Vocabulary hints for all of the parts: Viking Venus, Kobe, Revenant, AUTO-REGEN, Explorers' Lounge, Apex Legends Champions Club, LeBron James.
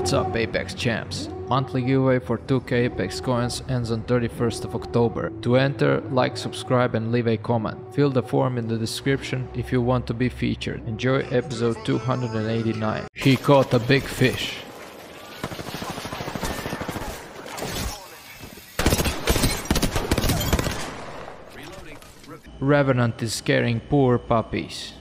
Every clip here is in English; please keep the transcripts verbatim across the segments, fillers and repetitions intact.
What's up, Apex champs? Monthly giveaway for two K Apex coins ends on thirty-first of October. To enter, like, subscribe and leave a comment. Fill the form in the description if you want to be featured. Enjoy episode two hundred eighty-nine. He caught a big fish. Revenant is scaring poor puppies.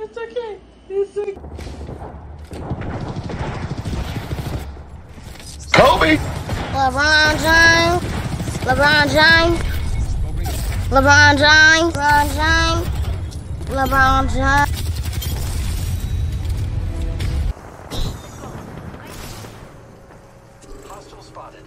It's okay. It's okay. Kobe. LeBron James. LeBron James. LeBron James. LeBron James. LeBron James. Hostile spotted.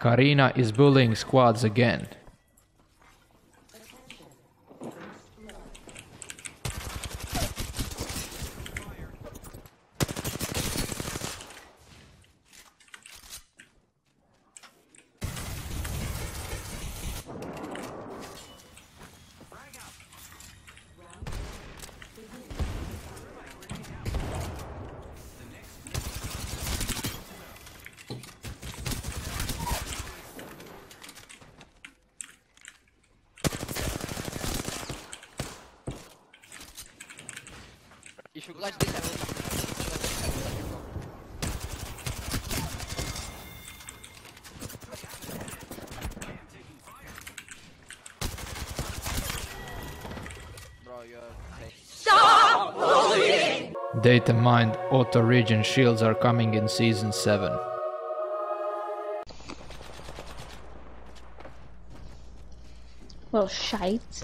Karina is bullying squads again. You should watch this. Stop bullying! Data mined auto region shields are coming in season seven. Well, shite.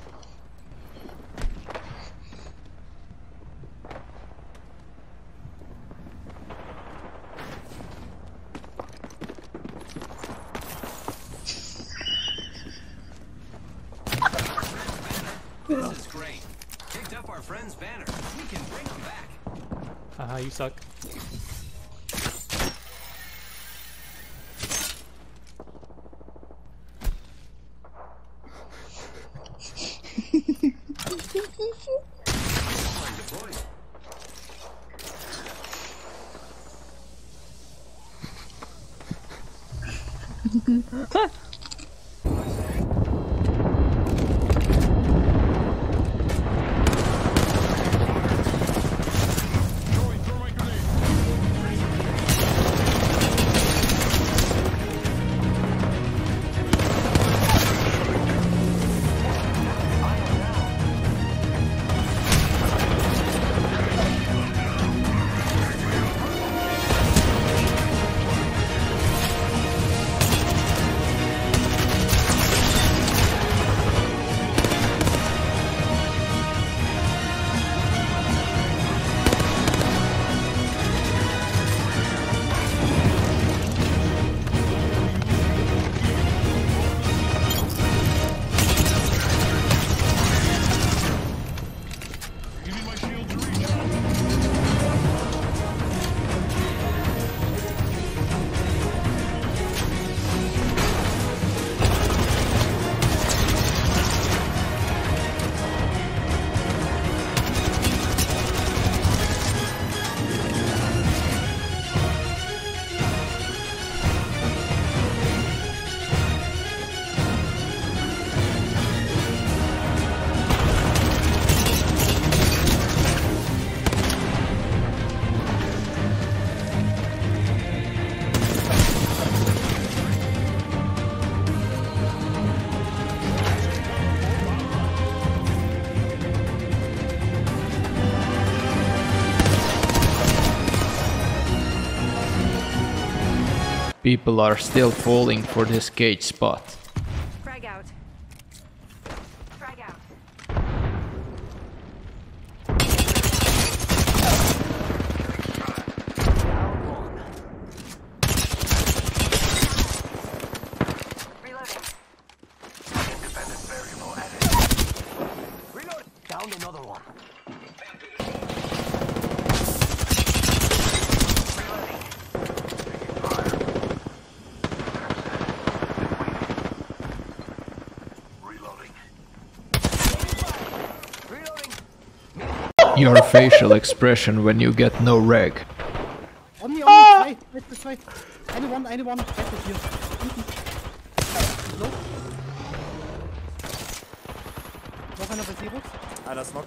This is great. Picked up our friend's banner. We can bring them back. Haha, uh, you suck. People are still falling for this cage spot. Frag out. Frag out. Reloading. Independent variable added. Reloading. Down another one. Your facial expression when you get no reg. Only, only, ah! Way, right this way. Anyone, anyone, right with you. Hello? Noch einer bei Zero? Einer ist knock.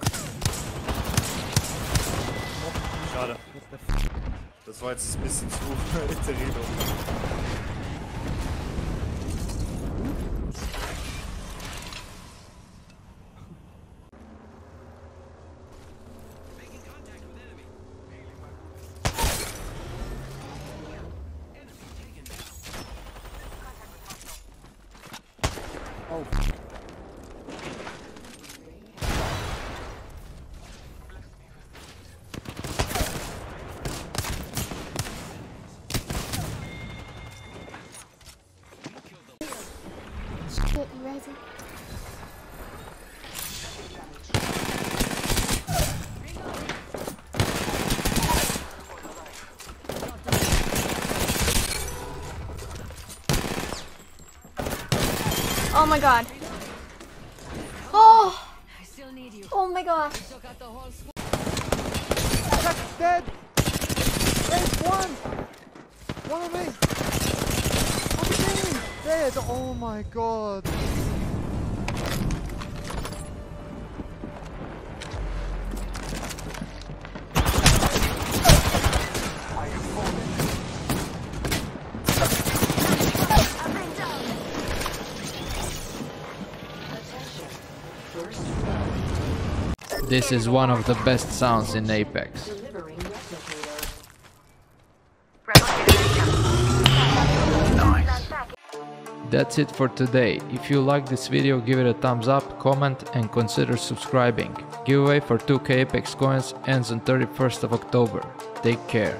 Schade. Das war jetzt ein bisschen zu Interino. Oh. Get ready. Oh my god. Oh! I still need you. Oh my god. You took out the whole squad. That's dead. There's one. One of me. I'm dead. Oh my god. This is one of the best sounds in Apex. Nice. That's it for today. If you like this video, give it a thumbs up, comment and consider subscribing. Giveaway for two K Apex coins ends on thirty-first of October. Take care.